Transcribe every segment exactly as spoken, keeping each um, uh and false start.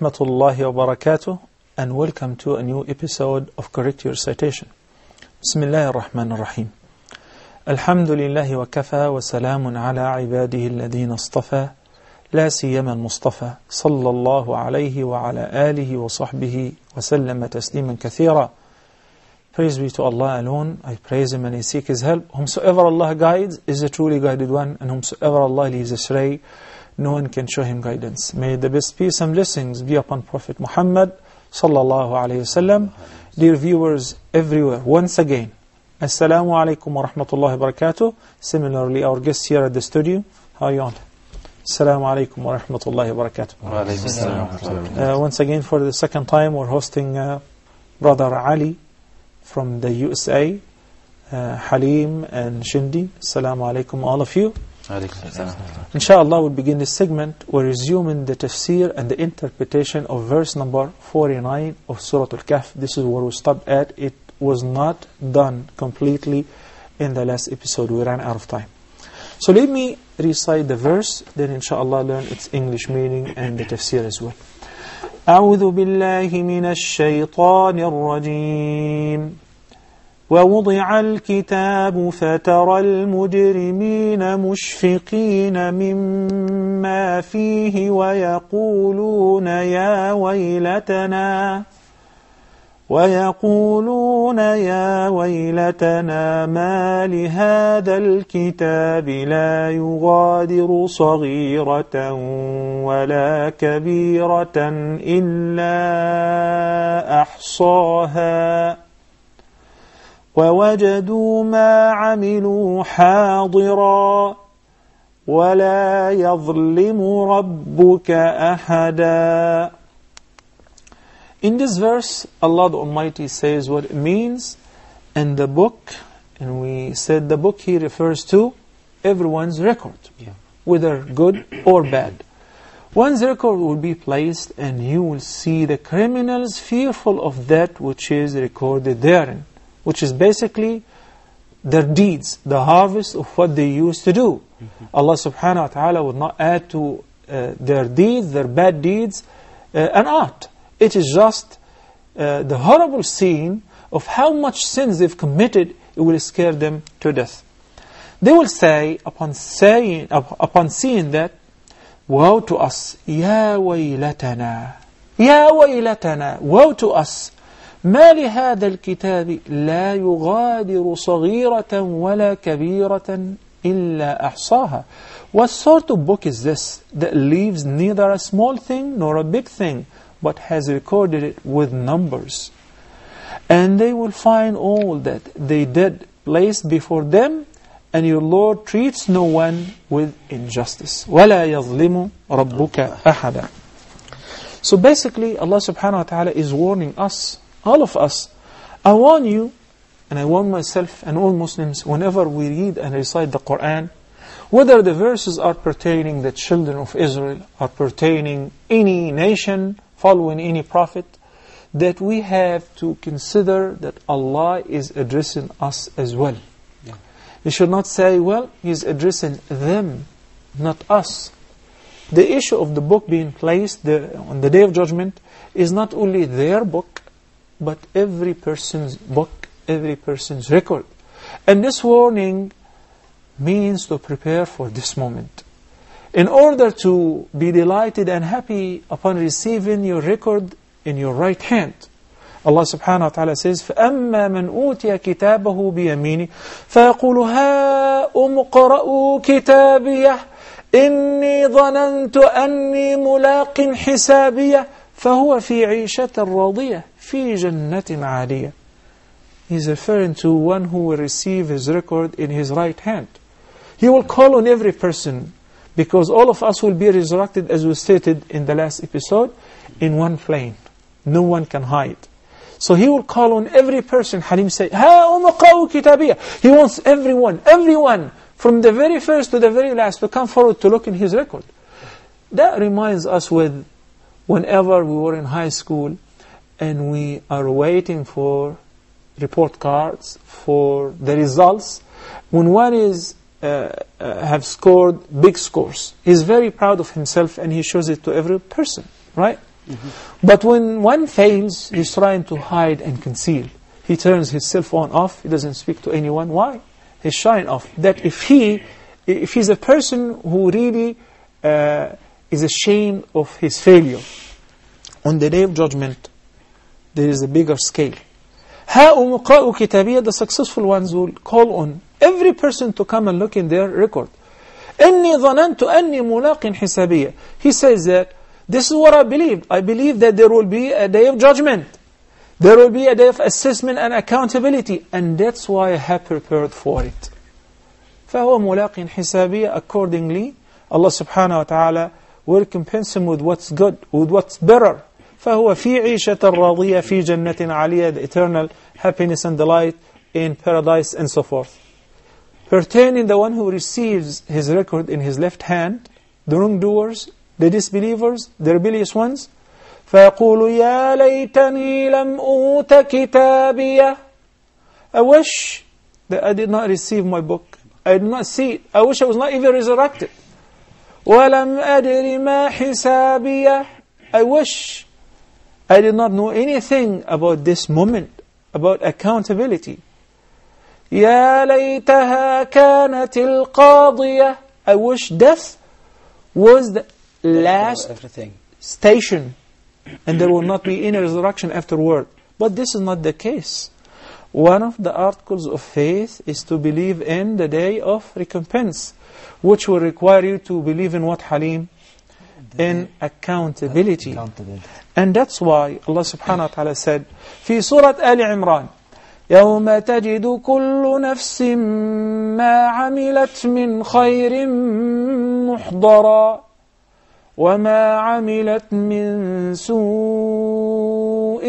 Rahmatullahi wa barakatuh, and welcome to a new episode of Correct Your Recitation. Bismillahir Rahmanir Rahim. Alhamdulillahi wa kafa wa salamun ala ibadihi alladhina istafa la siyama al-mustafa sallallahu alayhi wa ala alihi wa sahbihi wa sallama tasliman kathira. Praise be to Allah alone, I praise Him and I seek His help. Whomsoever Allah guides is a truly guided one, and whomsoever Allah leaves astray, no one can show him guidance. May the best peace and blessings be upon Prophet Muhammad sallallahu alayhi wasallam. Dear viewers everywhere, once again, Assalamu alaikum wa rahmatullahi wa barakatuh. Similarly, our guests here at the studio, how are you on? Assalamu alaikum wa rahmatullahi wa barakatuh. Uh, once again, for the second time, we're hosting uh, Brother Ali from the U S A, uh, Halim and Shindi. Assalamu alaikum all of you. Inshallah, we'll begin this segment. We're resuming the tafsir and the interpretation of verse number forty-nine of Surah Al Kahf. This is where we stopped at. It was not done completely in the last episode. We ran out of time. So let me recite the verse, then inshallah learn its English meaning and the tafsir as well. أعوذ بالله من الشيطان الرجيم ووضع الكتاب فترى المجرمين مشفقين مما فيه ويقولون يا ويلتنا ويقولون يا ويلتنا ما لهذا الكتاب لا يغادر صغيرة ولا كبيرة إلا أحصاها ووجدوا ما عملوا حاضرا ولا يظلم ربك أحدا. In this verse, Allah the Almighty says what it means in the book, and we said the book here refers to everyone's record, yeah, whether good or bad. One's record will be placed, and you will see the criminals fearful of that which is recorded therein, which is basically their deeds, the harvest of what they used to do. Mm-hmm. Allah subhanahu wa ta'ala would not add to uh, their deeds, their bad deeds, uh, an art. It is just uh, the horrible scene of how much sins they've committed. It will scare them to death. They will say, upon, saying, upon seeing that, woe to us, ya waylatana, ya waylatana, woe to us, ما لهذا الكتاب لا يغادر صغيرة ولا كبيرة إلا أحصاها. What sort of book is this that leaves neither a small thing nor a big thing, but has recorded it with numbers? And they will find all that they did placed before them, and your Lord treats no one with injustice. وَلَا يَظْلِمُ رَبُّكَ أَحَدًا. So basically, Allah subhanahu wa ta'ala is warning us, all of us. I warn you, and I warn myself and all Muslims, whenever we read and recite the Qur'an, whether the verses are pertaining the children of Israel, or pertaining any nation following any prophet, that we have to consider that Allah is addressing us as well. Yeah. We should not say, well, He's addressing them, not us. The issue of the book being placed the, on the Day of Judgment is not only their book, but every person's book, every person's record. And this warning means to prepare for this moment. In order to be delighted and happy upon receiving your record in your right hand, Allah subhanahu wa ta'ala says, فَأَمَّا مَنْ أُوتِيَ كِتَابَهُ بِيَمِينِهِ فَيَقُولُ هَاؤُمُ اقْرَءُوا كِتَابِيَهْ إِنِّي ظَنَنْتُ أَنِّي مُلَاقٍ حِسَابِيَهْ فَهُوَ فِي عِيشَةٍ رَضِيَةٍ فِي جَنَّةٍ عَالِيَةٍ. He's referring to one who will receive his record in his right hand. He will call on every person, because all of us will be resurrected, as we stated in the last episode, in one plane. No one can hide. So he will call on every person. Halim said, هَاؤُمُ اقْرَءُوا كِتَابِيَهْ. He wants everyone, everyone, from the very first to the very last, to come forward to look in his record. That reminds us with whenever we were in high school, and we are waiting for report cards, for the results. When one is uh, uh, have scored big scores, he's very proud of himself, and he shows it to every person, right? Mm-hmm. But when one fails, he's trying to hide and conceal. He turns his cell phone off, he doesn't speak to anyone. Why? His shine off. That if he, if he's a person who really uh, is ashamed of his failure, on the Day of Judgment, there is a bigger scale. The successful ones will call on every person to come and look in their record. He says that, this is what I believe. I believe that there will be a Day of Judgment. There will be a day of assessment and accountability. And that's why I have prepared for it. فَهُوَ مُلَاقٍ حِسَابِيَ. Accordingly, Allah subhanahu wa ta'ala will recompense him with what's good, with what's better. فَهُوَ فِي عِيشَةَ الرَّضِيَةِ فِي جَنَّةٍ عَلِيَةٍ. The eternal happiness and delight in paradise and so forth. Pertaining the one who receives his record in his left hand, the wrongdoers, the disbelievers, the rebellious ones, فَيَقُولُ يَا لَيْتَنِي لَمْ أُوتَ كِتَابِيَ. I wish that I did not receive my book. I did not see it. I wish I was not even resurrected. وَلَمْ أَدْرِ مَا حِسَابِيَ. I wish I did not know anything about this moment, about accountability. يَا لَيْتَهَا كَانَتِ الْقَاضِيَ. I wish death was the last everything. Station, and there will not be any resurrection afterward. But this is not the case. One of the articles of faith is to believe in the day of recompense, which will require you to believe in what, Halim? In accountability. accountability. And that's why Allah subhanahu wa ta'ala said, في Surah Ali 'Imran, يَوْمَ تَجِدُ كُلُّ نَفْسٍ مَا عَمِلَتْ مِنْ خَيْرٍ مُحْضَرًا وَمَا عَمِلَتْ مِنْ سُوءٍ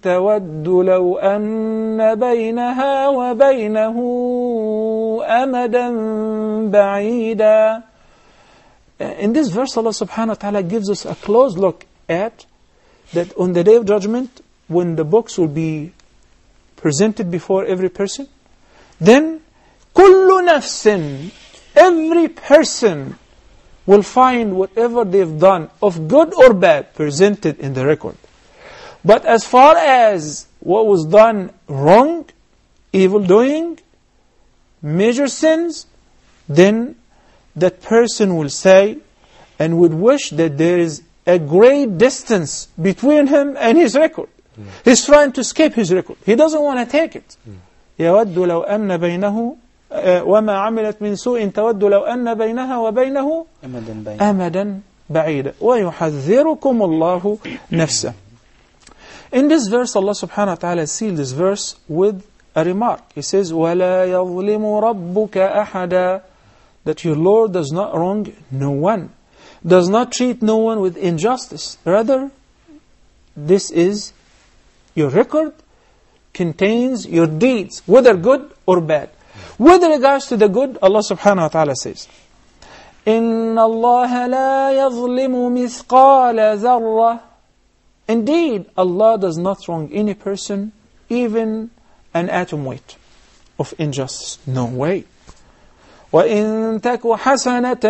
تَوَدُّ لَوْ أَنَّ بَيْنَهَا وَبَيْنَهُ أَمَدًا بَعِيدًا. In this verse, Allah subhanahu wa ta'ala gives us a close look at that on the Day of Judgment, when the books will be presented before every person, then كُلُّ نَفْسٍ, every person will find whatever they've done, of good or bad, presented in the record. But as far as what was done wrong, evil doing, major sins, then that person will say, and would wish that there is a great distance between him and his record. Mm. He's trying to escape his record. He doesn't want to take it. يَوَدُّ لَوْ أَنَّ بَيْنَهُ وَمَا عَمِلَتْ مِنْ سُوءٍ تَوَدُّ لَوْ أَنَّ بَيْنَهَا وَبَيْنَهُ أَمَدًا بَعِيدًا وَيُحَذِّرُكُمُ اللَّهُ نَفْسَهُ. In this verse, Allah subhanahu wa ta'ala sealed this verse with a remark. He says, وَلَا يَظْلِمُ رَبُّكَ أَحَدًا. That your Lord does not wrong no one, does not treat no one with injustice. Rather, this is your record, contains your deeds, whether good or bad. With regards to the good, Allah subhanahu wa ta'ala says, إِنَّ اللَّهَ لَا يَظْلِمُ مِثْقَالَ ذَرَّةٍ. Indeed, Allah does not wrong any person, even an atom weight of injustice. No way. وَإِن تَكُ حَسَنَةً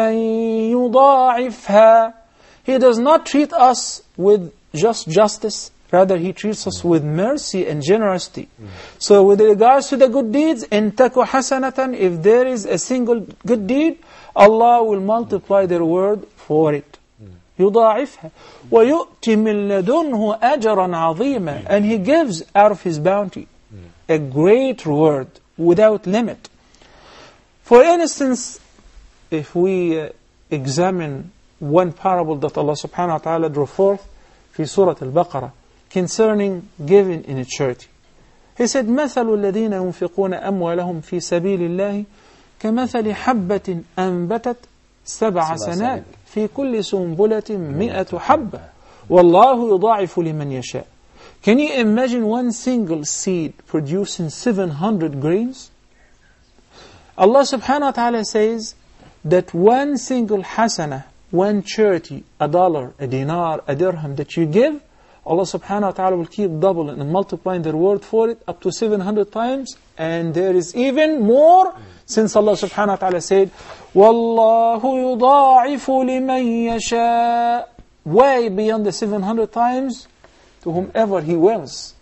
يُضَاعِفْهَا. He does not treat us with just justice. Rather, He treats us with mercy and generosity. Mm. So with regards to the good deeds, إِن تَكُ حَسَنَةً, if there is a single good deed, Allah will multiply their reward for it. يُضَاعِفْهَا وَيُؤْتِ مِن لَدُنْهُ أَجْرًا عَظِيمًا. And He gives out of His bounty a great reward without limit. For instance, if we uh, examine one parable that Allah subhanahu wa ta'ala drew forth في Surah Al-Baqarah, concerning giving in a charity. He said, مَثَلُ الَّذِينَ يُنْفِقُونَ أَمْوَالَهُمْ فِي سَبِيلِ اللَّهِ كَمَثَلِ حَبَّةٍ أَنْبَتَتْ سَبْعَ سَنَابِلَ فِي كُلِّ سُنْبُلَةٍ مِئَةُ حَبَّةٍ وَاللَّهُ يُضَاعِفُ لِمَنْ يَشَاءُ. Can you imagine one single seed producing seven hundred grains? Allah subhanahu wa ta'ala says that one single hasanah, one charity, a dollar, a dinar, a dirham that you give, Allah subhanahu wa ta'ala will keep doubling and multiplying the reward for it up to seven hundred times. And there is even more, since Allah subhanahu wa ta'ala said, وَاللَّهُ يُضَاعِفُ لِمَنْ يَشَاءُ. way beyond the seven hundred times to whomever He wills.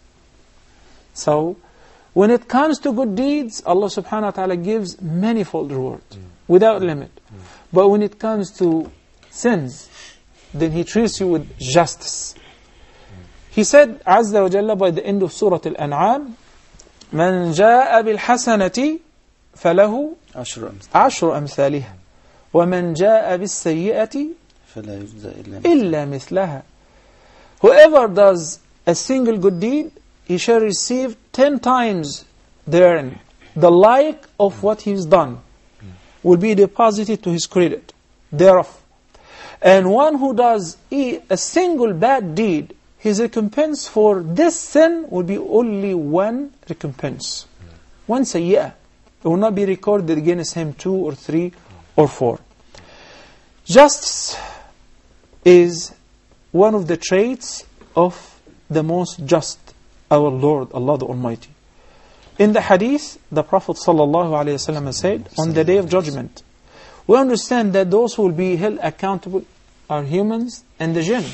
So, when it comes to good deeds, Allah subhanahu wa ta'ala gives manifold reward, mm. without limit. Mm. But when it comes to sins, then He treats you with justice. Mm. He said, Azza wa Jalla, by the end of Surah Al-An'am, مَنْ جَاءَ بِالْحَسَنَةِ فَلَهُ عَشْرُ أَمْثَالِهَا وَمَنْ جَاءَ بِالسَّيِّئَةِ فَلَا إِلَّا مِثْلَهَا. Whoever does a single good deed, he shall receive ten times therein. The like of what he's done will be deposited to his credit thereof. And one who does a single bad deed, his recompense for this sin will be only one recompense. One sayyah. It will not be recorded against him two or three or four. Justice is one of the traits of the most just, our Lord, Allah the Almighty. In the hadith, the Prophet ﷺ said, on the day of judgment, we understand that those who will be held accountable are humans and the jinn,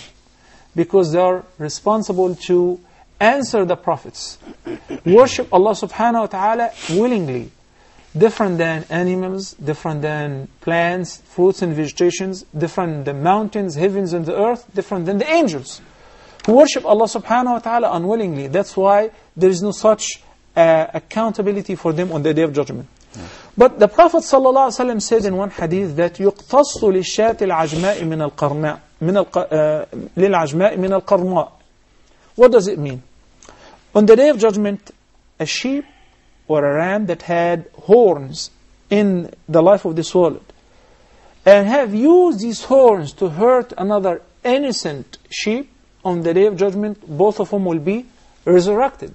because they are responsible to answer the prophets, worship Allah subhanahu wa ta'ala willingly, different than animals, different than plants, fruits and vegetations, different than mountains, heavens and the earth, different than the angels, who worship Allah subhanahu wa ta'ala unwillingly. That's why there is no such uh, accountability for them on the Day of Judgment. Yeah. But the Prophet sallallahu alaihi wasallam said in one hadith that يُقْتَصُّ لِلشَّاةِ الْعَجْمَاءِ مِنَ الْقَرْنَاءِ مِنَ الْقَ... uh, لِلْعَجْمَاءِ مِنَ الْقَرْنَاءِ. What does it mean? On the Day of Judgment, a sheep or a ram that had horns in the life of this world, and have used these horns to hurt another innocent sheep, on the Day of Judgment, both of them will be resurrected.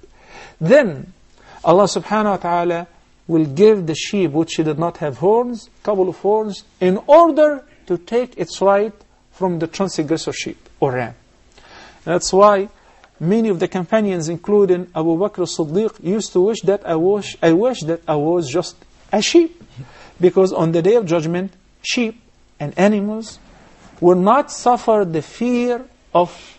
Then, Allah subhanahu wa ta'ala will give the sheep, which did not have horns, a couple of horns, in order to take its right from the transgressor sheep, or ram. That's why many of the companions, including Abu Bakr al-Siddiq, used to wish that I wish, I wish that I was just a sheep. Because on the Day of Judgment, sheep and animals will not suffer the fear of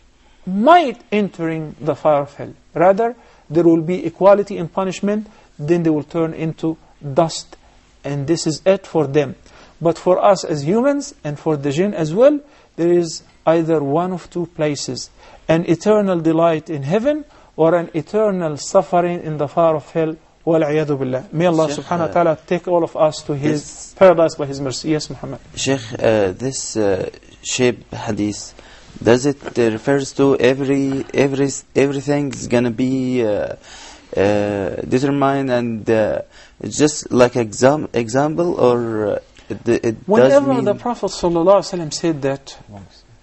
might entering the fire of hell. Rather, there will be equality in punishment, then they will turn into dust, and this is it for them. But for us as humans, and for the jinn as well, there is either one of two places, an eternal delight in heaven, or an eternal suffering in the fire of hell. وَالْعِيَذُ بِاللَّهِ. May Allah Sheikh, subhanahu wa ta'ala take all of us to His this, paradise by His mercy. Yes, Muhammad. Sheikh, uh, this uh, shape hadith, does it uh, refers to every every everything is gonna be uh, uh, determined and uh, just like exam example, or uh, it, it whenever does mean the Prophet ﷺ said that,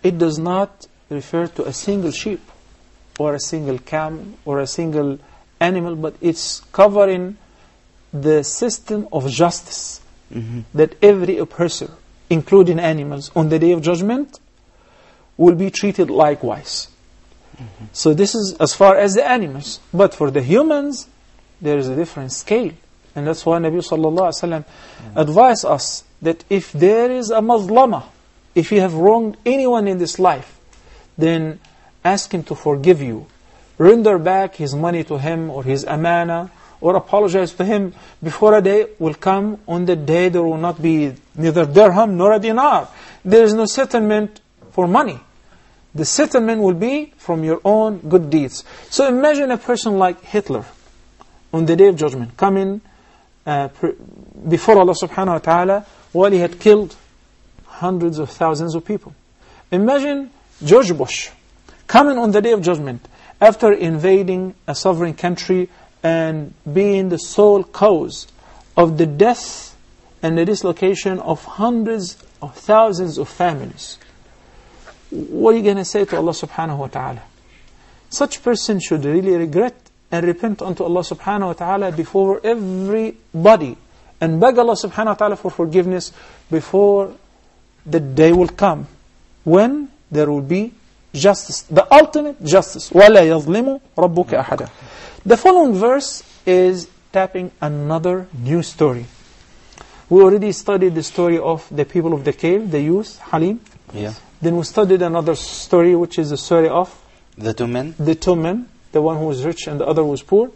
it does not refer to a single sheep or a single camel or a single animal, but it's covering the system of justice, mm-hmm. that every oppressor, including animals, on the Day of Judgment will be treated likewise. Mm-hmm. So this is as far as the animals. But for the humans, there is a different scale. And that's why Nabi sallallahu alayhi wa sallam advised us that if there is a mazlama, if you have wronged anyone in this life, then ask him to forgive you. Render back his money to him, or his amana, or apologize to him before a day will come. On the day there will not be neither dirham nor a dinar. There is no settlement for money. The settlement will be from your own good deeds. So imagine a person like Hitler on the Day of Judgment coming uh, before Allah subhanahu wa ta'ala while he had killed hundreds of thousands of people. Imagine George Bush coming on the Day of Judgment after invading a sovereign country and being the sole cause of the death and the dislocation of hundreds of thousands of families. What are you going to say to Allah subhanahu wa ta'ala? Such person should really regret and repent unto Allah subhanahu wa ta'ala before everybody, and beg Allah subhanahu wa ta'ala for forgiveness before the day will come when there will be justice, the ultimate justice. وَلَا يَظْلِمُ رَبُّكَ أَحَدًا. The following verse is tapping another new story. We already studied the story of the people of the cave, the youth, Halim. Yeah. Then we studied another story, which is the story of the two men. The two men, the one who was rich and the other was poor.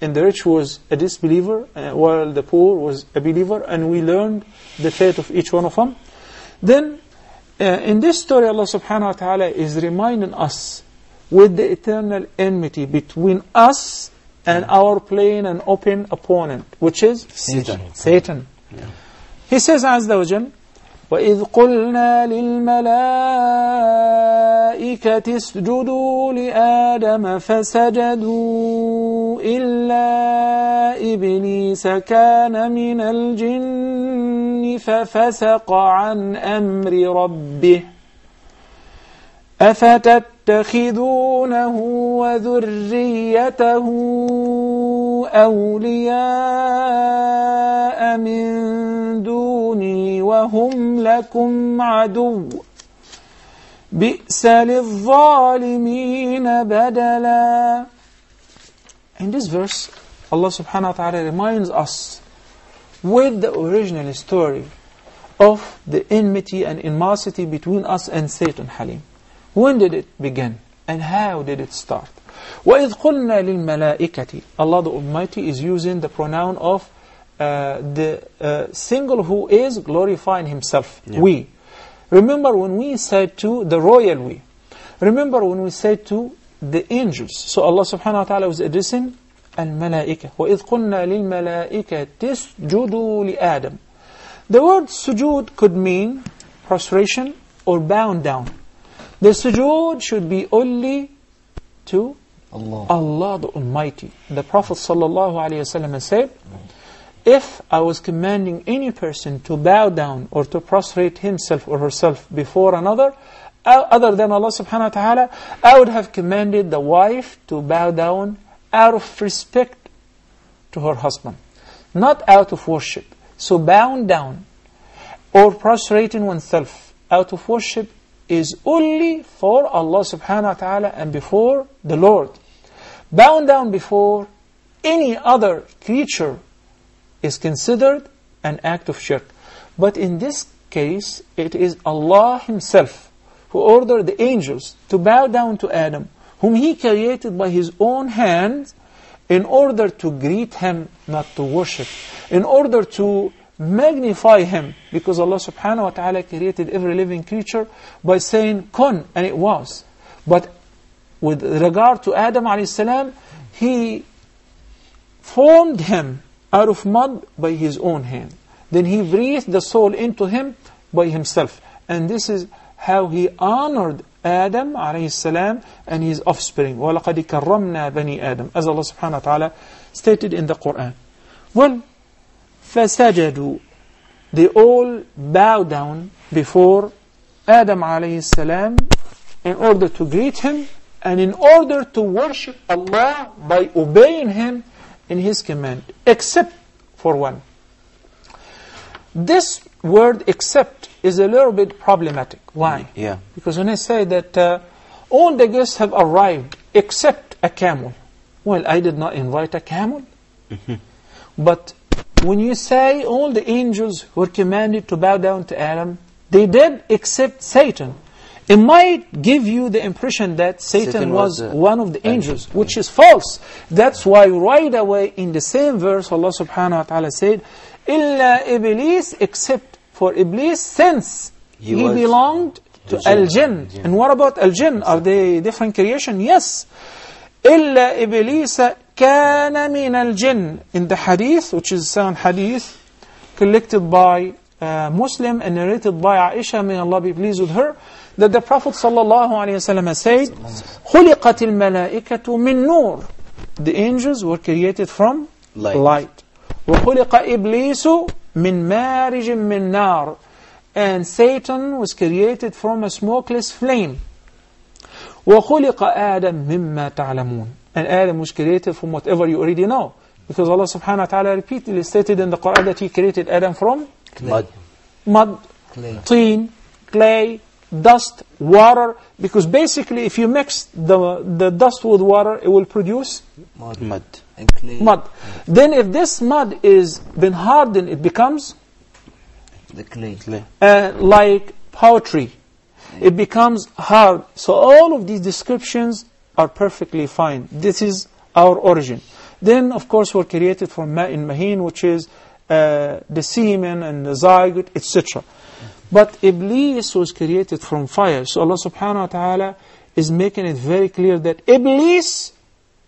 And the rich was a disbeliever, uh, while the poor was a believer. And we learned the fate of each one of them. Then, uh, in this story, Allah subhanahu wa ta'ala is reminding us with the eternal enmity between us and yeah. our plain and open opponent, which is Satan. Satan. Yeah. He says, Azza wa Jal, وَإِذْ قُلْنَا لِلْمَلَائِكَةِ اسْجُدُوا لِآدَمَ فَسَجَدُوا إِلَّا إِبْلِيسَ كَانَ مِنَ الْجِنِّ فَفَسَقَ عَنْ أَمْرِ رَبِّهِ أَفَتَتَّخِذُونَهُ وَذُرِّيَّتَهُ أَوْلِيَاءَ مِنْ دُونِي وَهُمْ لَكُمْ عَدُوٌّ بِئْسَ لِلظَّالِمِينَ بَدَلًا. In this verse, Allah subhanahu wa ta'ala reminds us with the original story of the enmity and animosity between us and Satan, Halim. When did it begin? And how did it start? وَإِذْ قُلْنَا لِلْمَلَائِكَةِ. Allah the Almighty is using the pronoun of uh, the uh, single who is glorifying Himself. Yeah. We. Remember when we said to the royal we. Remember when we said to the angels. So Allah subhanahu wa ta'ala was addressing al-malaika. وَإِذْ قُلْنَا لِلْمَلَائِكَةِ اسْجُدُوا لِآدَمَ. The word sujood could mean prostration or bound down. The sujood should be only to Allah, Allah the Almighty. The Prophet ﷺ said, if I was commanding any person to bow down or to prostrate himself or herself before another, other than Allah subhanahu wa ta'ala, I would have commanded the wife to bow down out of respect to her husband, not out of worship. So bowing down or prostrating oneself out of worship is only for Allah subhanahu wa ta'ala and before the Lord. Bowing down before any other creature is considered an act of shirk. But in this case, it is Allah Himself who ordered the angels to bow down to Adam, whom He created by His own hands, in order to greet him, not to worship, in order to magnify him, because Allah subhanahu wa ta'ala created every living creature by saying kun, and it was. But with regard to Adam alayhi salam, He formed him out of mud by His own hand. Then He breathed the soul into him by Himself. And this is how He honored Adam alayhi salam and his offspring. وَلَقَدْ كَرَّمْنَا بَنِي آدَمَ, as Allah subhanahu wa ta'ala stated in the Qur'an. Well, فَسَجَدُوا, they all bow down before Adam alayhi salam in order to greet him and in order to worship Allah by obeying Him in His command, except for one. This word except is a little bit problematic. Why? Yeah. Because when I say that uh, all the guests have arrived except a camel, well, I did not invite a camel. But when you say all the angels were commanded to bow down to Adam, they did except Satan. It might give you the impression that Satan, Satan was, was one of the angels, angel. Which is false. That's why right away in the same verse Allah subhanahu wa ta'ala said, إِلَّا إِبْلِيسِ, except for Iblis, since he, he belonged to Al-Jinn. Al and what about Al-Jinn? Are they different creation? Yes. إِلَّا إِبْلِيسَ كَانَ مِنَ الْجِنِّ. In the hadith, which is sound hadith, collected by uh, Muslim and narrated by Aisha, may Allah be pleased with her, that the Prophet ﷺ said, خُلِقَتِ الْمَلَائِكَةُ مِنْ نُورٍ. The angels were created from light. light. وَخُلِقَ إِبْلِيسُ مِنْ مَارِجٍ مِنْ نَارٍ. And Satan was created from a smokeless flame. وَخُلِقَ آدَمْ مِمَّا تَعْلَمُونَ. And Adam was created from whatever you already know. Because Allah subhanahu wa ta'ala repeatedly stated in the Qur'an that He created Adam from mud, mud, clay. Tin, clay, dust, water. Because basically if you mix the, the dust with water, it will produce mud. mud. And clay. Mud. Then if this mud is been hardened, it becomes the clay, clay. Uh, like pottery. it becomes hard. So all of these descriptions are perfectly fine. This is our origin. Then, of course, we're created from ma'in mahin, which is uh, the semen and the zygote, et cetera. But Iblis was created from fire. So Allah subhanahu wa ta'ala is making it very clear that Iblis,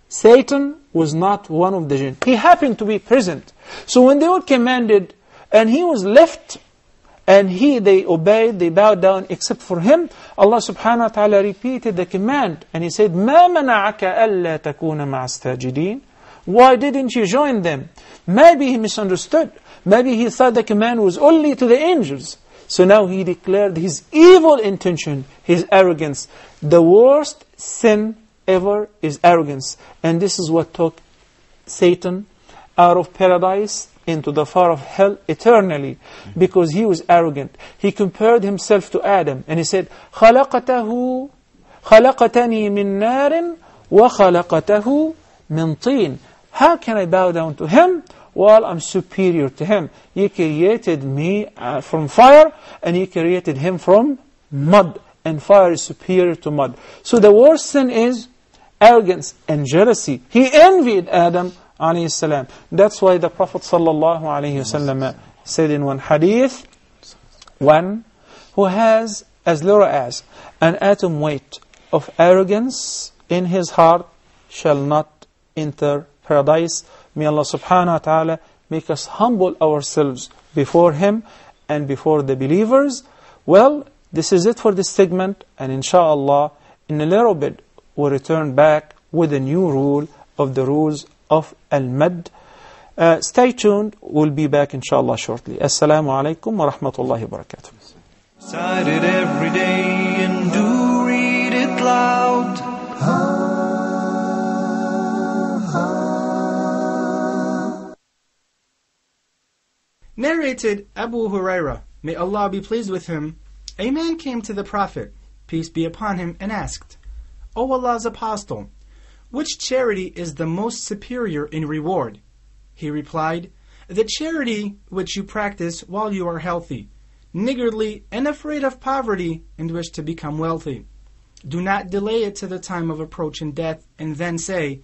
Satan, was not one of the jinn. He happened to be present. So when they were commanded, and he was left, and he, they obeyed, they bowed down, except for him, Allah subhanahu wa ta'ala repeated the command, and He said, مَا مَنَعَكَ أَلَّا تَكُونَ مَعَ السَّاجِدِينَ. Why didn't you join them? Maybe he misunderstood. Maybe he thought the command was only to the angels. So now he declared his evil intention, his arrogance. The worst sin ever is arrogance. And this is what took Satan out of paradise into the fire of hell eternally, because he was arrogant. He compared himself to Adam, and he said, خَلَقَتَهُ خَلَقَتَنِي مِن نَارٍ وَخَلَقَتَهُ مِن طِينٍ. How can I bow down to him while I'm superior to him? You created me uh, from fire, and you created him from mud. And fire is superior to mud. So the worst sin is arrogance and jealousy. He envied Adam alayhi salam. That's why the Prophet sallallahu alayhi wasallam said in one hadith, one who has as little as an atom weight of arrogance in his heart shall not enter paradise. May Allah subhanahu wa ta'ala make us humble ourselves before Him and before the believers. Well, this is it for this segment, and inshallah, in a little bit, we'll return back with a new rule of the rules of Al-Madd. Uh, stay tuned, we'll be back inshallah shortly. Assalamu alaikum wa rahmatullahi wa barakatuh. Recite it every day and do read it loud. Narrated Abu Hurairah, may Allah be pleased with him, a man came to the Prophet, peace be upon him, and asked, O Allah's Apostle, which charity is the most superior in reward? He replied, the charity which you practice while you are healthy, niggardly, and afraid of poverty, and wish to become wealthy. Do not delay it to the time of approaching death, and then say,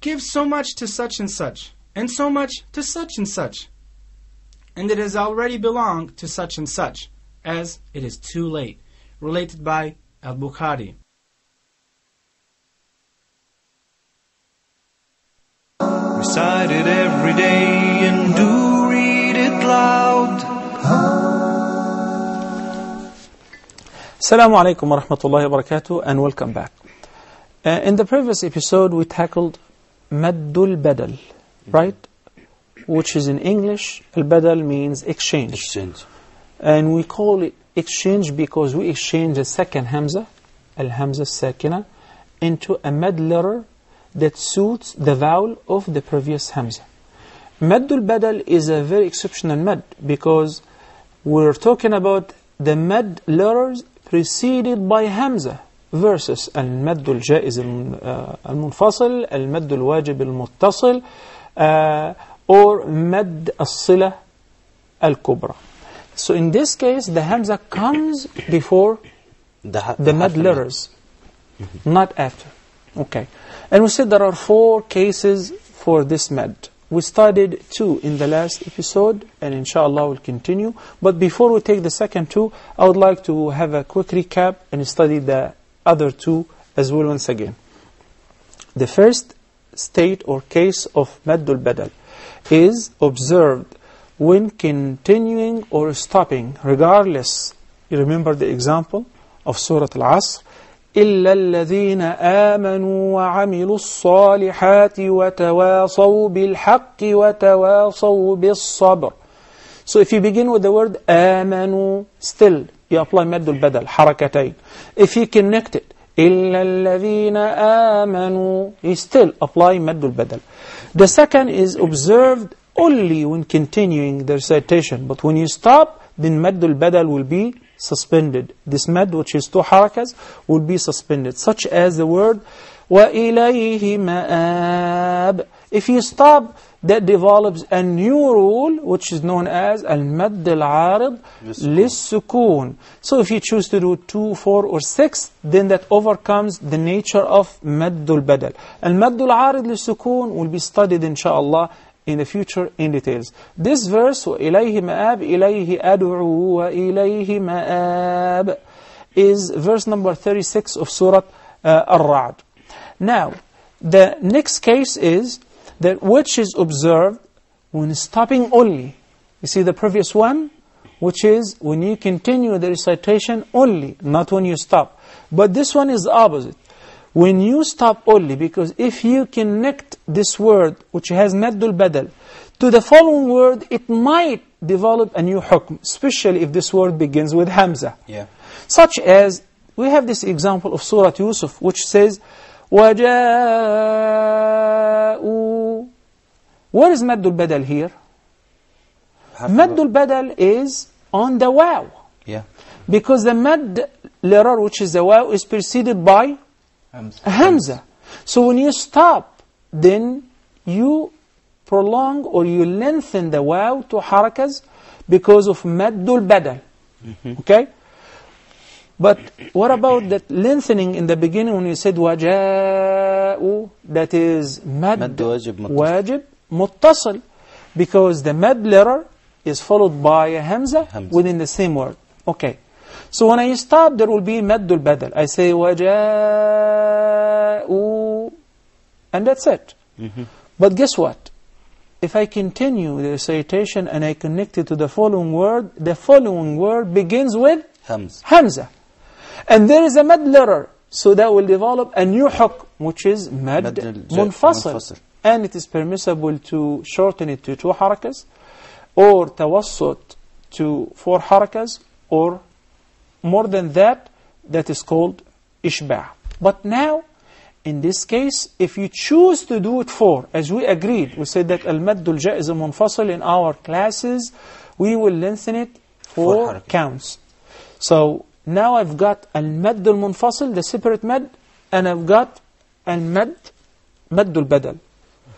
give so much to such and such, and so much to such and such, and it has already belonged to such and such, as it is too late. Related by Al-Bukhari. Recite it every day and do read it loud. Assalamu alaikum wa rahmatullahi wa barakatuh, and welcome back. Uh, in the previous episode we tackled Madd al-Badal, right? Which is in English, al-badal means exchange. exchange. And we call it exchange because we exchange a second hamza, al-hamza sakina, into a mad letter that suits the vowel of the previous hamza. Madd al-badal is a very exceptional mad because we're talking about the mad letters preceded by hamza versus al-madd al-jaiz al-munfasil, al-madd al-wajib al-muttasil, uh, or Madd al-Silah al-Kubra. So in this case, the Hamza comes before the, ha the Madd letters, mm-hmm. not after. Okay. And we said there are four cases for this Madd. We studied two in the last episode, and inshallah we'll continue. But before we take the second two, I would like to have a quick recap and study the other two as well once again. The first state or case of Madd al-Badal is observed when continuing or stopping, regardless. You remember the example of Surah Al-Asr, إِلَّا الَّذِينَ آمَنُوا وَعَمِلُوا الصَّالِحَاتِ وَتَوَاصَوْا بِالْحَقِّ وَتَوَاصَوْا بِالصَّبْرِ. So if you begin with the word آمَنُوا, still you apply مَدُّ الْبَدَلْ حركتين. If you connect it, إِلَّا الَّذِينَ آمَنُوا, you still apply مَدُّ الْبَدَلْ. The second is observed only when continuing the recitation, but when you stop, then Madd al-Badal will be suspended. This Madd, which is two harakas, will be suspended, such as the word وَإِلَيْهِ مَآب. If you stop, that develops a new rule, which is known as al-madd al-arid lis-sukun. So if you choose to do two, four, or six, then that overcomes the nature of madd al-badal. Al-madd al-arid lis-sukun will be studied, inshallah, in the future in details. This verse, وَإِلَيْهِ مَآبِ إِلَيْهِ أَدْعُوا وَإِلَيْهِ مَآبِ, is verse number thirty-six of Surah uh, Ar-Ra'ad. Now, the next case is that which is observed when stopping only. You see the previous one, which is when you continue the recitation only, not when you stop. But this one is the opposite. When you stop only, because if you connect this word, which has madd al-badal, to the following word, it might develop a new hukm, especially if this word begins with Hamza. Yeah. Such as, we have this example of Surah Yusuf, which says, وَجَاءُوا. Where is madd al-badal here? Madd al-badal is on the waw. Yeah. Because the mad letter, which is the waw, is preceded by Hamza. Hamza. So when you stop, then you prolong or you lengthen the waw to harakas because of madd al-badal. Mm-hmm. Okay? But what about that lengthening in the beginning when you said waja'u? That is mad, mad wajib, wajib muttasil, because the mad letter is followed by a hamza, hamza within the same word. Okay. So when I stop, there will be madd al-badal. I say waja'u, and that's it. Mm-hmm. But guess what? If I continue the recitation and I connect it to the following word, the following word begins with Hamza. Hamza. And there is a mad letter, so that will develop a new hukm, which is mad munfasl. And it is permissible to shorten it to two harakas, or tawassut to four harakas, or more than that, that is called ishba'. But now, in this case, if you choose to do it four, as we agreed, we said that al-madd al-ja'iz munfasl in our classes, we will lengthen it four, four counts. So, now I've got al-madd al-munfasil, the separate mad, and I've got al-madd, madd al-badal.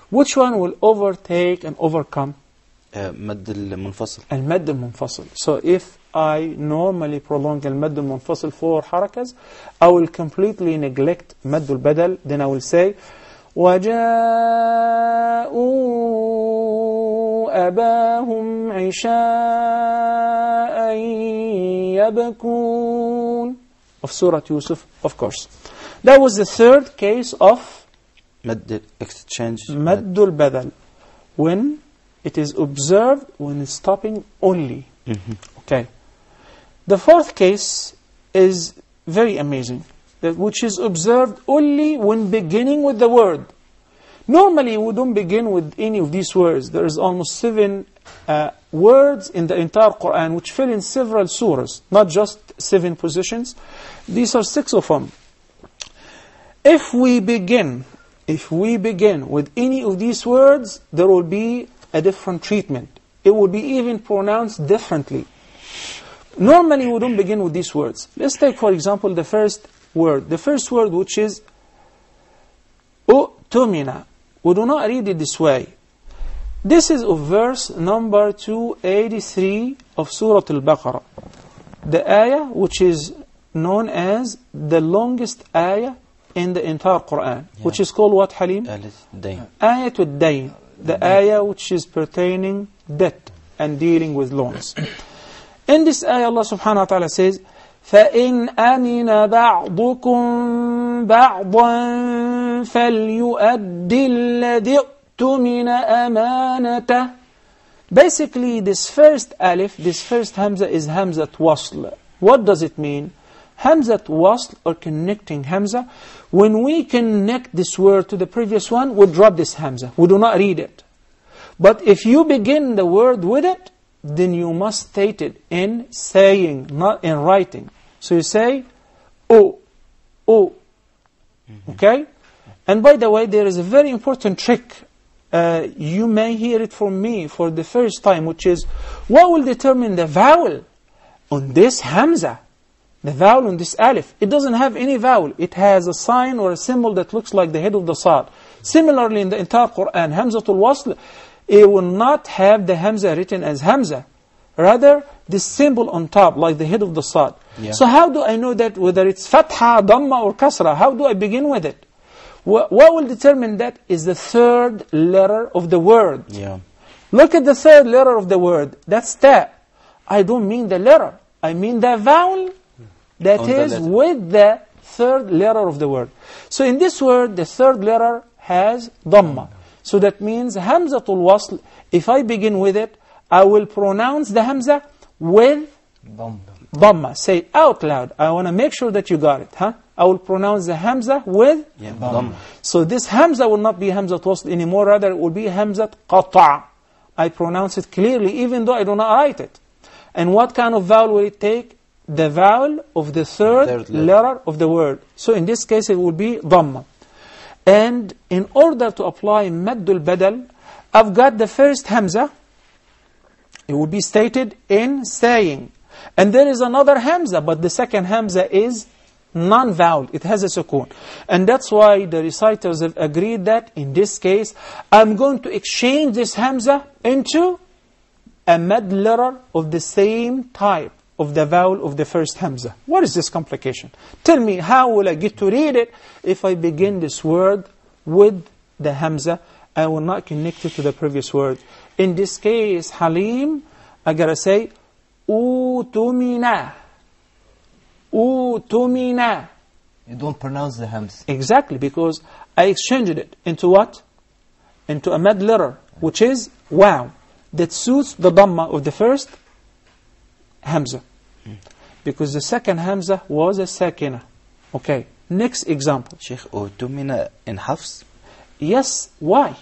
Which one will overtake and overcome? Uh, madd al-munfasil. Al-madd al-munfasil. So, if I normally prolong al-madd al-munfasil for harakas, I will completely neglect madd al-badal. Then I will say, وَجَاءُوا أَبَاهُمْ عِشَاءً يَبْكُونَ. Of Surah Yusuf, of course. That was the third case of Madd exchange. Madd al-badal, when it is observed when stopping only. Mm-hmm. Okay. The fourth case is very amazing, that which is observed only when beginning with the word. Normally, we don't begin with any of these words. There is almost seven uh, words in the entire Qur'an, which fill in several surahs, not just seven positions. These are six of them. If we begin, if we begin with any of these words, there will be a different treatment. It will be even pronounced differently. Normally, we don't begin with these words. Let's take, for example, the first word. The first word, which is u'tumina. We do not read it this way. This is of verse number two eighty-three of Surah Al-Baqarah. The ayah which is known as the longest ayah in the entire Qur'an. Yeah. Which is called what, Halim? Ayatul Dayn. The ayah which is pertaining debt and dealing with loans. In this ayah, Allah subhanahu wa ta'ala says, فَإِنْ أَمِنَ بَعْضُكُمْ بَعْضًا فَلْيُؤَدِّ الَّذِي اؤْتُمِنَ أَمَانَتَهُ. Basically, this first alif, this first hamza is Hamzatul Wasl. What does it mean? Hamzatul Wasl, or connecting hamza. When we connect this word to the previous one, we drop this hamza. We do not read it. But if you begin the word with it, then you must state it in saying, not in writing. So you say, O, O. Okay? And by the way, there is a very important trick. Uh, you may hear it from me for the first time, which is, what will determine the vowel on this hamza? The vowel on this alif. It doesn't have any vowel. It has a sign or a symbol that looks like the head of the saad. Similarly, in the entire Quran, Hamzatul Wasl, it will not have the Hamza written as Hamza. Rather, the symbol on top, like the head of the Sad. Yeah. So how do I know that whether it's Fatha, Dhamma or Kasra? How do I begin with it? What will determine that is the third letter of the word. Yeah. Look at the third letter of the word. That's Ta. I don't mean the letter. I mean the vowel that on is the with the third letter of the word. So in this word, the third letter has Dhamma. So that means Hamzatul Wasl, if I begin with it, I will pronounce the Hamza with Dhamma. Say it out loud. I want to make sure that you got it. Huh? I will pronounce the Hamza with yeah, Dhamma. So this Hamza will not be Hamzat Wasl anymore. Rather, it will be Hamzat Qata'. I pronounce it clearly, even though I do not write it. And what kind of vowel will it take? The vowel of the third, third letter. letter of the word. So in this case, it will be Dhamma. And in order to apply Madd al-Badal, I've got the first Hamza. It will be stated in saying. And there is another Hamza, but the second Hamza is non-vowel. It has a sukoon. And that's why the reciters have agreed that in this case, I'm going to exchange this Hamza into a mad letter of the same type of the vowel of the first Hamza. What is this complication? Tell me, how will I get to read it if I begin this word with the Hamza? I will not connect it to the previous word. In this case, Halim, I gotta say, Utumina. Utumina. You don't pronounce the Hamza. Exactly, because I exchanged it into what? Into a mad letter, which is wow, that suits the Dhamma of the first Hamza. Hmm. Because the second Hamza was a Sakina. Okay, next example. Sheikh, Utumina in Hafs? Yes, why?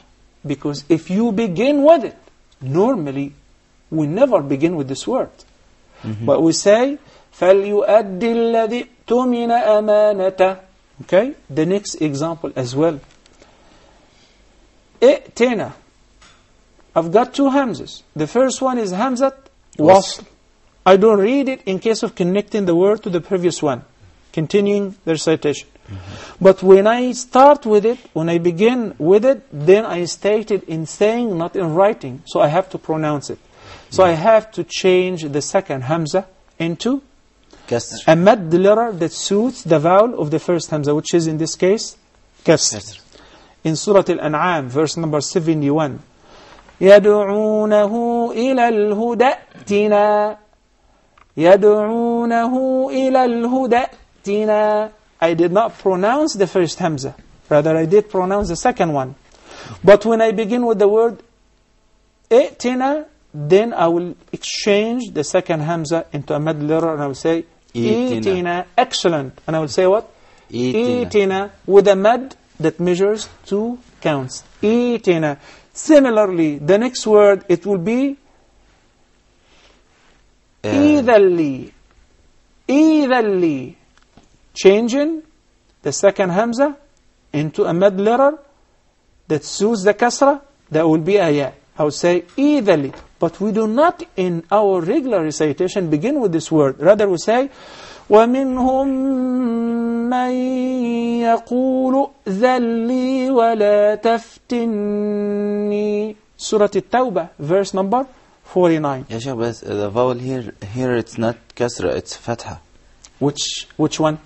Because if you begin with it, normally we never begin with this word. Mm-hmm. But we say, فَلْيُؤَدِّ الَّذِي اؤْتُمِنَ أَمَانَةً. Okay, the next example as well. إِئْتِنَا. I've got two Hamzas. The first one is Hamzat Wasl. I don't read it in case of connecting the word to the previous one. Continuing the recitation. Mm-hmm. But when I start with it, when I begin with it, then I state it in saying, not in writing. So I have to pronounce it. So yeah. I have to change the second Hamza into Kasr, a mad letter that suits the vowel of the first Hamza, which is in this case, Kasr. In Surah Al-An'am, verse number seventy-one. يَدْعُونَهُ إِلَى الْهُدَأْتِنَا يَدْعُونَهُ إِلَى الْهُدَأْتِنَا. I did not pronounce the first Hamza. Rather, I did pronounce the second one. But when I begin with the word I'tina, then I will exchange the second Hamza into a mad letter and I will say I'tina. Excellent. And I will say what? I'tina. With a mad that measures two counts. I'tina. Similarly, the next word, it will be Idhalli. Idhalli. Changing the second Hamza into a mad letter that suits the Kasra, that will be a Ya. I would say, Idhali. But we do not, in our regular recitation, begin with this word. Rather, we say, وَمِنْهُمْ مَنْ يَقُولُ ذَلِّي وَلَا تَفْتِنِّي. Surah At-Tawbah, verse number forty-nine. Yeah, sure, but the vowel here, here it's not Kasra, it's Fatha. Which, which one?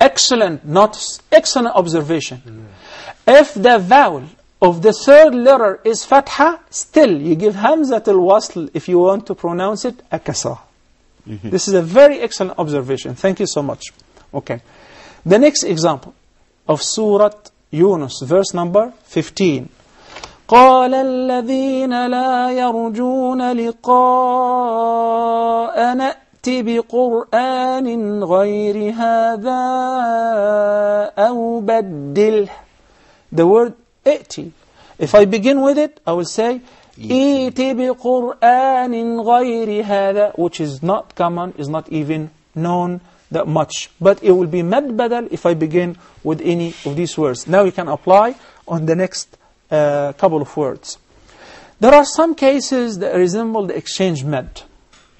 Excellent, not excellent observation. Mm. If the vowel of the third letter is Fatha, still you give Hamzatul Wasl, if you want to pronounce it, a Kasra. Mm-hmm. This is a very excellent observation. Thank you so much. Okay. The next example of Surah Yunus, verse number fifteen. قال الذين لا يرجون لقاءنا بِقُرْآنٍ غَيْرِ هَذَا أَوْ بَدِّلْهِ. The word ائتي. If I begin with it, I will say ائتي بِقُرْآنٍ غَيْرِ هَذَا, which is not common, is not even known that much. But it will be Madd Badal if I begin with any of these words. Now we can apply on the next uh, couple of words. There are some cases that resemble the exchange Madd.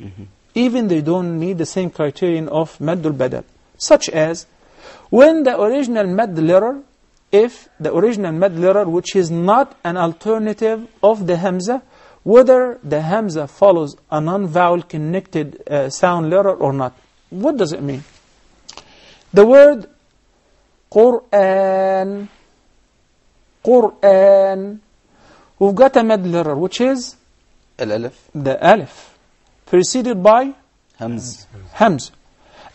Mm-hmm. Even they don't meet the same criterion of Madd al-Badal. Such as, when the original Madd letter if the original mad letter, which is not an alternative of the hamza, whether the hamza follows a non-vowel connected uh, sound letter or not. What does it mean? The word Qur'an, Qur'an, we've got a mad letter, which is Al-Alif. The Alif, preceded by Hamz. Hamz.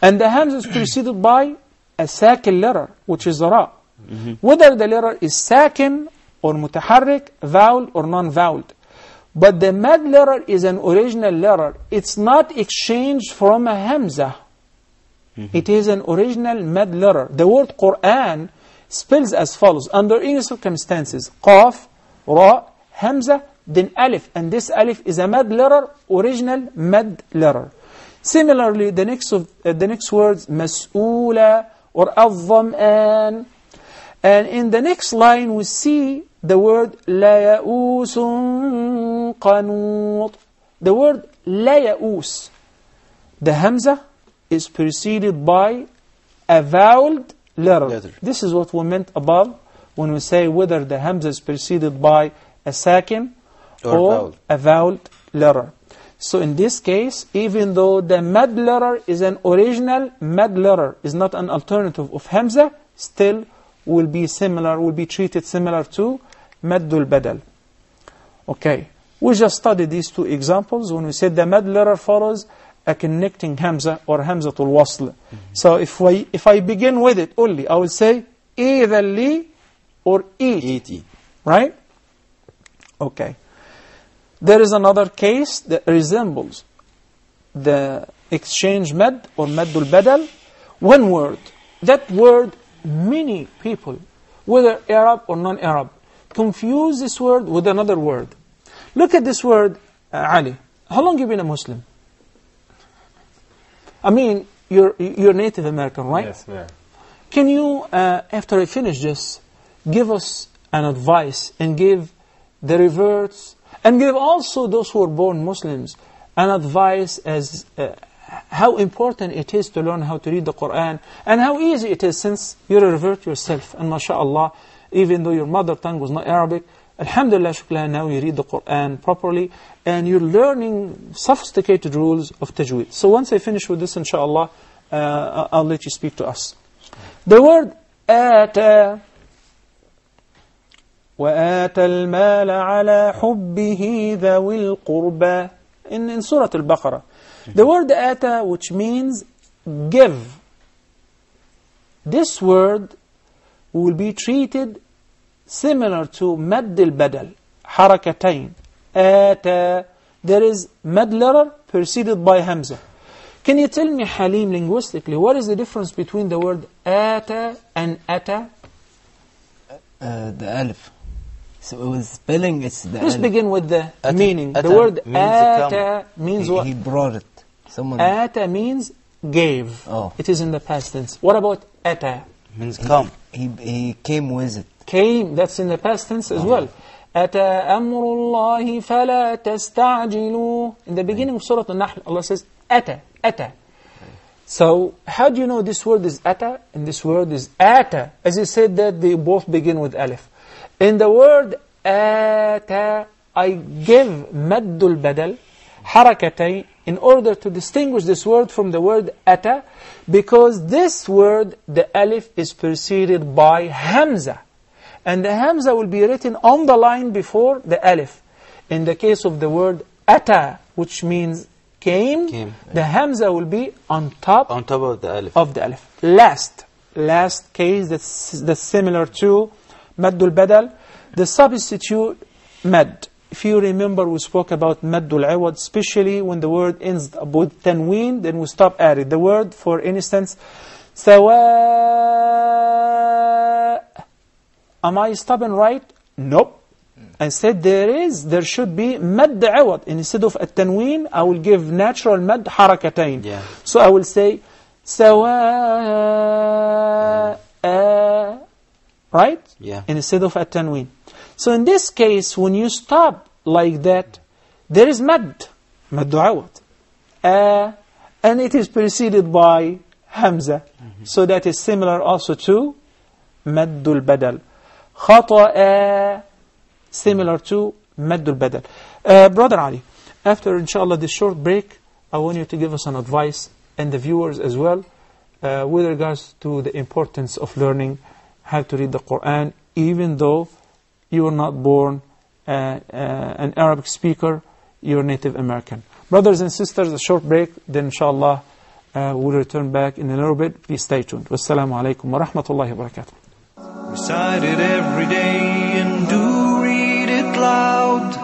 And the Hamz is preceded by a sakin letter, which is Ra. Mm-hmm. Whether the letter is sakin or mutaharrik, vowel or non-voweled. But the mad letter is an original letter. It's not exchanged from a Hamza. Mm-hmm. It is an original mad letter. The word Qur'an spells as follows, under any circumstances: Qaf, Ra, Hamza, then Alif. And this Alif is a mad letter, original mad letter. Similarly, the next, of, uh, the next words, Mas'ula or Al-Dham'an. And in the next line, we see the word La Ya'usun Qanut. The word La Ya'us, the Hamza is preceded by a voweled letter. letter. This is what we meant above when we say whether the Hamza is preceded by a sakin or, or vowel. a voweled letter. So in this case, even though the mad letter is an original mad letter, is not an alternative of Hamza, still will be similar, will be treated similar to Madd al-Badal. Okay, we just studied these two examples when we said the mad letter follows a connecting Hamza or Hamzatul Wasl. Mm-hmm. So if, we, if I begin with it only, I will say either li or iti. Right? Okay. There is another case that resembles the exchange mad or Madd al-Badal. One word. That word, many people, whether Arab or non-Arab, confuse this word with another word. Look at this word, uh, Ali. How long have you been a Muslim? I mean, you're, you're Native American, right? Yes, ma'am. Can you, uh, after I finish this, give us an advice and give the reverts, and give also those who are born Muslims an advice as uh, how important it is to learn how to read the Qur'an, and how easy it is since you revert yourself. And mashallah, even though your mother tongue was not Arabic, alhamdulillah, shukla, now you read the Qur'an properly, and you're learning sophisticated rules of Tajweed. So once I finish with this, inshallah, uh, I'll let you speak to us. The word ata, وَآتَ الْمَالَ عَلَى حُبِّهِ ذَوِي الْقُرْبَى, in, in Surah Al-Baqarah. The word ata, which means give, this word will be treated similar to Madd al-Badal, Harakatayn. Ata, there is mad letter preceded by Hamza. Can you tell me, Halim, linguistically, what is the difference between the word ata and ata? Uh, the alif. So it was spelling, it's the Let's alif. begin with the ata, meaning. Ata the word means ata means he, what? He brought it. Someone ata means gave. Oh. It is in the past tense. What about ata? Means come. He, he, he came with it. Came, that's in the past tense as oh. well. Ata amrullahi fala tasta'jilu. In the beginning of Surah An-Nahl, Allah says, ata, ata. So, how do you know this word is ata and this word is ata? As you said that, they both begin with alif. In the word ata, I give Madd al-Badal, harakatay, in order to distinguish this word from the word ata, because this word, the alif, is preceded by hamza. And the hamza will be written on the line before the alif. In the case of the word ata, which means Came, came, the hamza will be on top, on top of the alif. Of the alif. Last, last case that's, that's similar to Madd al-Badal, the substitute mad. If you remember, we spoke about Madd al-Iwad, especially when the word ends with tanween, then we stop at it. The word, for instance, sawa. Am I stopping right? Nope. I said there is, there should be Madd Awad. Instead of At-Tanween, I will give natural Madd Harakatayn. Yeah. So I will say, Sawa, yeah. Right? Yeah. Instead of At-Tanween. So in this case, when you stop like that, there is Madd, Madd Awad. Uh, and it is preceded by Hamza. Mm-hmm. So that is similar also to Madd al-Badal. Khata'a, similar to Madd al-Badal. Uh, Brother Ali, after inshallah this short break, I want you to give us an advice, and the viewers as well, uh, with regards to the importance of learning how to read the Qur'an, even though you were not born uh, uh, an Arabic speaker, you're Native American. Brothers and sisters, a short break, then inshallah uh, we'll return back in a little bit. Please stay tuned. Wassalamu alaikum wa rahmatullahi wa barakatuh. Recite it every day and do read it loud.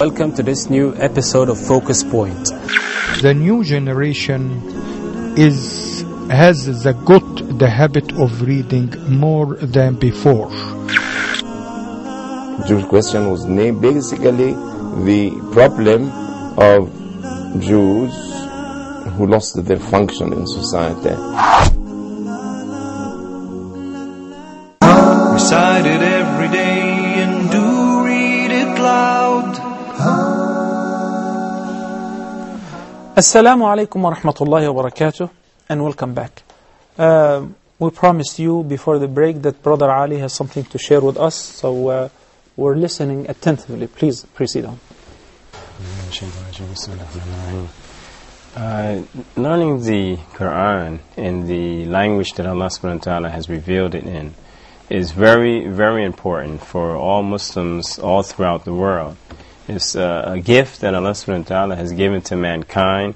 Welcome to this new episode of Focus Point. The new generation is has the got the habit of reading more than before. Your question was named basically the problem of Jews who lost their function in society. Recite it every day and do read it loud. Assalamu alaikum wa rahmatullahi wa barakatuh, and welcome back. Uh, we promised you before the break that Brother Ali has something to share with us, so uh, we're listening attentively. Please proceed on. Uh, learning the Quran and the language that Allah subhanahu wa ta'ala has revealed it in is very, very important for all Muslims all throughout the world. It's uh, a gift that Allah subhanahu wa ta'ala has given to mankind,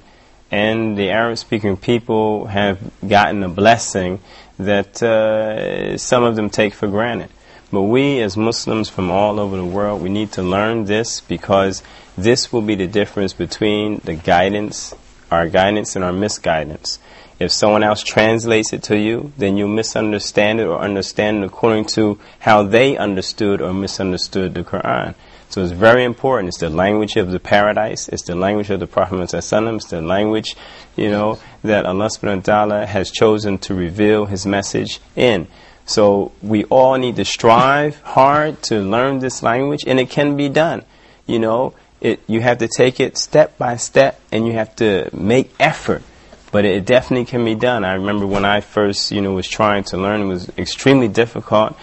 and the Arab-speaking people have gotten a blessing that uh, some of them take for granted. But we as Muslims from all over the world, we need to learn this, because this will be the difference between the guidance, our guidance and our misguidance. If someone else translates it to you, then you misunderstand it or understand it according to how they understood or misunderstood the Quran. So it's very important. It's the language of the paradise. It's the language of the Prophet ﷺ. It's the language, you know, that Allah subhanahu wa ta'ala has chosen to reveal His message in. So we all need to strive hard to learn this language, and it can be done. You know, it, you have to take it step by step, and you have to make effort. But it definitely can be done. I remember when I first, you know, was trying to learn, it was extremely difficult.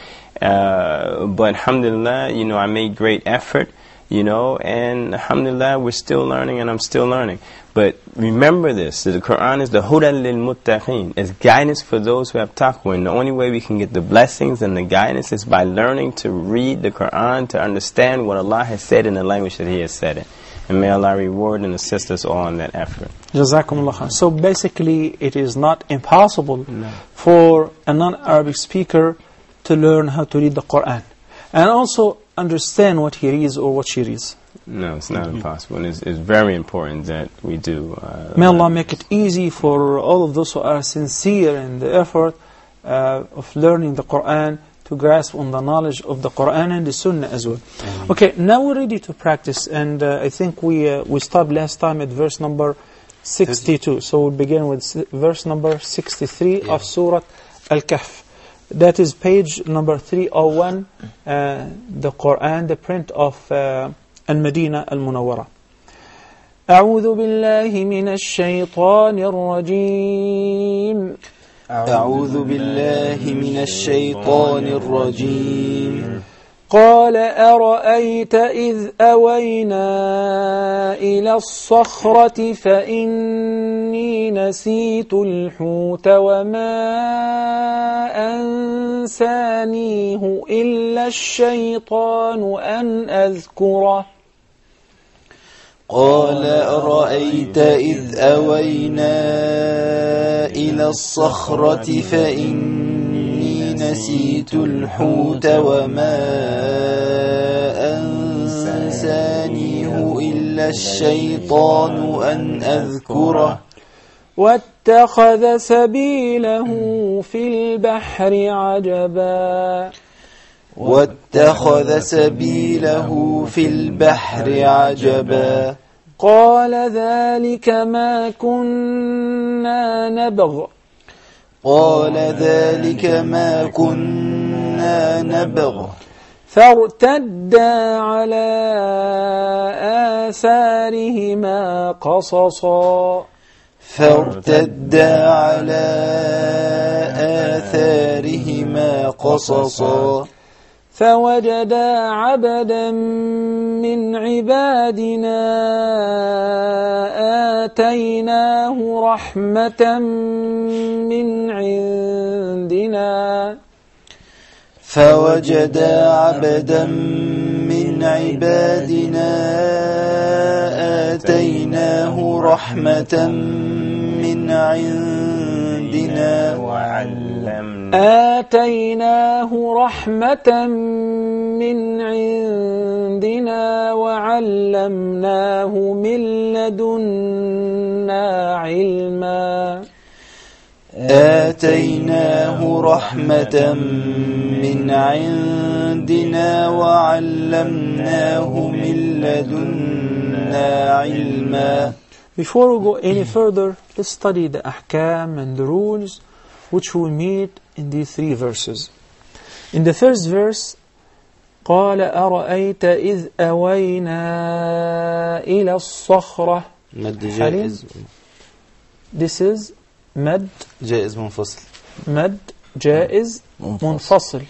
Uh, but alhamdulillah, you know, I made great effort, you know, and alhamdulillah, we're still learning, and I'm still learning. But remember this, that the Quran is the hudan lil muttaqin. It's guidance for those who have taqwa, and the only way we can get the blessings and the guidance is by learning to read the Quran, to understand what Allah has said in the language that He has said it. And may Allah reward and assist us all in that effort. Jazakumullah khair. So basically, it is not impossible no. for a non-Arabic speaker to learn how to read the Qur'an and also understand what he reads or what she reads. No, it's not impossible, and it's, it's very important that we do. Uh, May Allah make it easy for all of those who are sincere in the effort uh, of learning the Qur'an to grasp on the knowledge of the Qur'an and the Sunnah as well. Mm-hmm. Okay, now we're ready to practice, and uh, I think we, uh, we stopped last time at verse number sixty-two, so we'll begin with verse number sixty-three yeah. of Surah Al Kahf. That is page number three oh one, uh, the Qur'an, the print of uh, Al-Madinah Al-Munawwara. أعوذ بالله من الشيطان الرجيم. أعوذ بالله من الشيطان الرجيم. قال أرأيت إذ أوينا إلى الصخرة فإني نسيت الحوت وما أنسانيه إلا الشيطان أن أذكره قال أرأيت إذ أوينا إلى الصخرة فإني نسيت الحوت وما أنسانيه إلا الشيطان أن أذكره واتخذ سبيله في البحر عجبا واتخذ سبيله في البحر عجبا قال ذلك ما كنا نبغ قال ذلك ما كنا نبغ فارتدا على آثارهما قصصا فارتدا على آثارهما قصصا فوجدا عبدا من عبادنا آتيناه رحمة من عندنا فوجدا عبدا من عبادنا آتيناه رحمة من عندنا آتيناه رحمة من عندنا وعلمناه من لدنا علما آتيناه رحمة من عندنا وعلمناه من لدنا علما. Before we go any further, let's study the ahkam and the rules which we meet in these three verses. In the first verse, قال أرأيت إذ أوينا إلى الصخرة. مد جائز. This is مد جائز منفصل. مد جائز منفصل.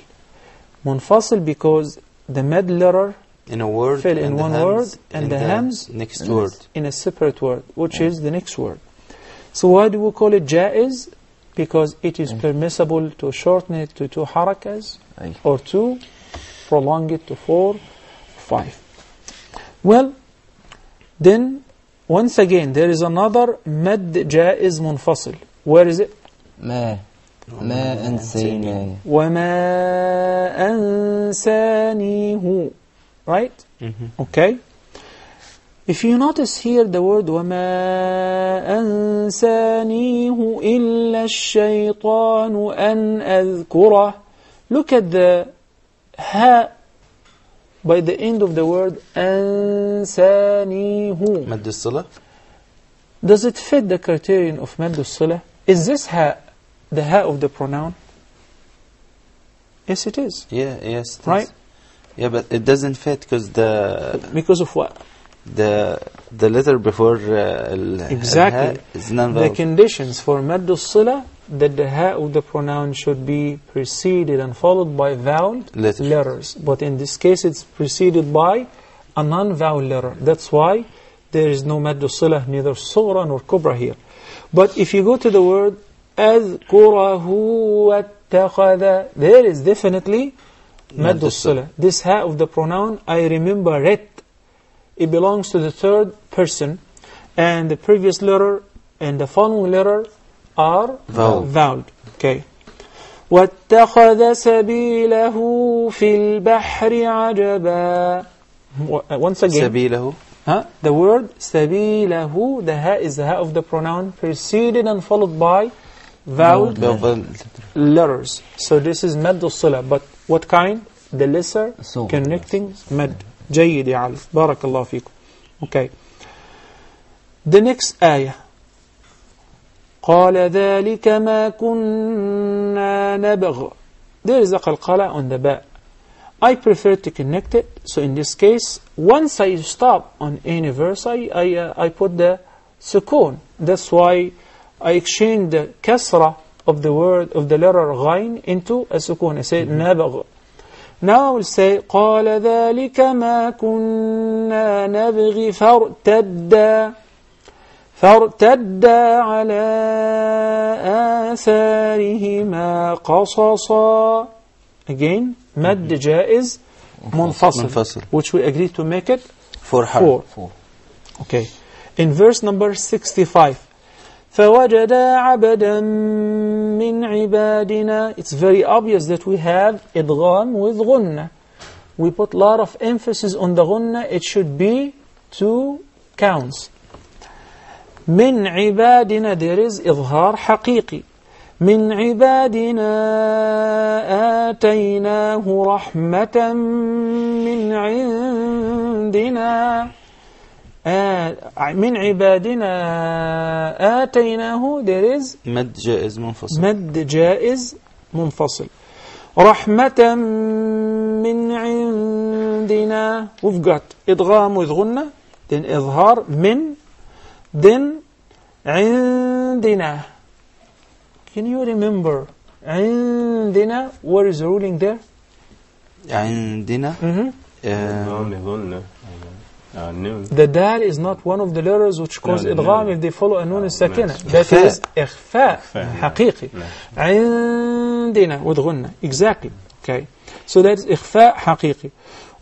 منفصل because the mad letter in a word fell in one word and the hams next word in a separate word, which is the next word. So why do we call it جائز? Because it is permissible to shorten it to two harakas or two, prolong it to four, five. Well, then once again there is another mad jaiz munfasil. Where is it? Ma, ma ansani. Wa ma ansanihu. Right? Mm-hmm. Okay. If you notice here the word وَمَا أَنْسَانِيهُ إِلَّا الشَّيْطَانُ أَنْ أَذْكُرَهُ. Look at the ha by the end of the word أَنْسَانِيهُ. مَدْ الصِّلَةِ. Does it fit the criterion of مَدْ الصِّلَةِ? Is this ha the ha of the pronoun? Yes, it is. Yeah, yes. It right? Is. Yeah, but it doesn't fit because the... Because of what? The the letter before uh, exactly ha is non-vowel. The conditions for Madd al-Silah, that the ha of the pronoun should be preceded and followed by vowel letters. letters. But in this case, it's preceded by a non-vowel letter. That's why there is no Madd al-Silah, neither Sughra nor Kubra here. But if you go to the word أَذْكُرَهُ وَاتَّخَذَ, there is definitely Madd al-Silah. This ha of the pronoun, I remember it. It belongs to the third person, and the previous letter and the following letter are vowel. voweled. Okay. وَاتَّخَذَ سَبِيلَهُ فِي الْبَحْرِ عَجَبًا. Once again, سَبِيلَهُ. Huh? The word سَبِيلَهُ, the ha is the ha of the pronoun, preceded and followed by voweled no, letters. So this is Madd al-Silah. But what kind? The lesser so, connecting mad. جيد يا علي بارك الله فيكم. Okay. The next آية قال ذلك ما كنا نبغ. There is a qalqala on the ba. I prefer to connect it. So in this case, once I stop on any verse, I I, uh, I put the sukun. That's why I exchange the kasra of the word of the letter ghain into a sukun. I say nabagh. Now I will say, قَالَ ذَلِكَ مَا كُنَّا نَبْغِي فَارْتَدَّا فَارْتَدَّا عَلَىٰ آثَارِهِمَا قَصَصًا. Again, مَدْ جَائِز منفصل, which we agreed to make it four. four. four. Okay. In verse number sixty-five, فَوَجَدَا عَبَدًا مِّنْ عِبَادِنَا. It's very obvious that we have Idgham with Gunna. We put a lot of emphasis on the Gunna. It should be two counts. مِّنْ عِبَادِنَا, there is إظهار حقيقي. مِّنْ عِبَادِنَا آتَيْنَاهُ رَحْمَةً مِّنْ عِنْدِنَا. من عبادنا آتيناه there is مد جائز منفصل مد جائز منفصل رحمة من عندنا we've got إدغام with غنة then إظهار من then عندنا can you remember عندنا what is the ruling there عندنا عندنا Uh, the dal is not one of the letters which cause no, idgham no. if they follow a nun sakina. That is Ikhfa Haqiqi. عندنا ودغنة. Exactly. Okay. So that is Ikhfa Haqiqi.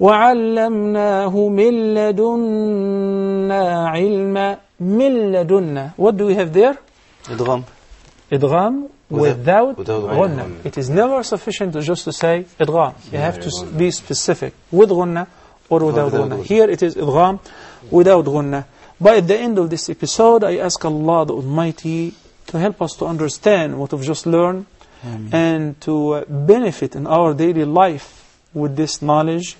وعلمناه من لدنا علما من لدنا. What do we have there? Idgham. Idgham without غنة. It is never sufficient to just to say idgham. You have to be specific. With غنة. Or without ghunnah. Here it is idgham without ghunnah. But at the end of this episode, I ask Allah the Almighty to help us to understand what we've just learned Amen. And to benefit in our daily life with this knowledge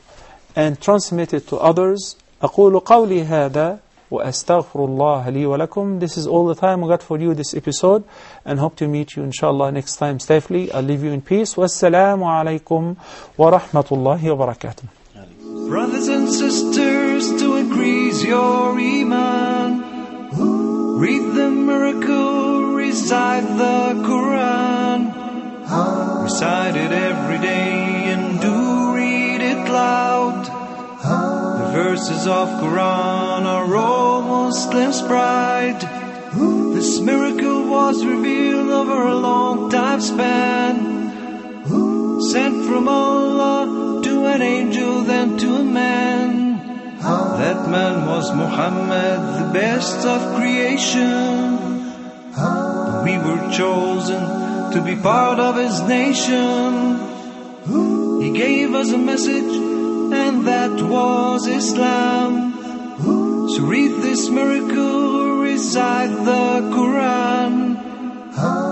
and transmit it to others. أقول قولي هذا وأستغفر الله لي ولكم. This is all the time we got for you this episode and hope to meet you inshallah next time safely. I'll leave you in peace. Wassalamu alaykum wa rahmatullahi wa barakatuh. Brothers and sisters, to increase your iman, read the miracle, recite the Qur'an, recite it every day and do read it loud. The verses of Qur'an are all Muslims' pride. This miracle was revealed over a long time span, sent from Allah to an angel, then to a man. That man was Muhammad, the best of creation. We were chosen to be part of his nation. He gave us a message, and that was Islam. So read this miracle, recite the Quran.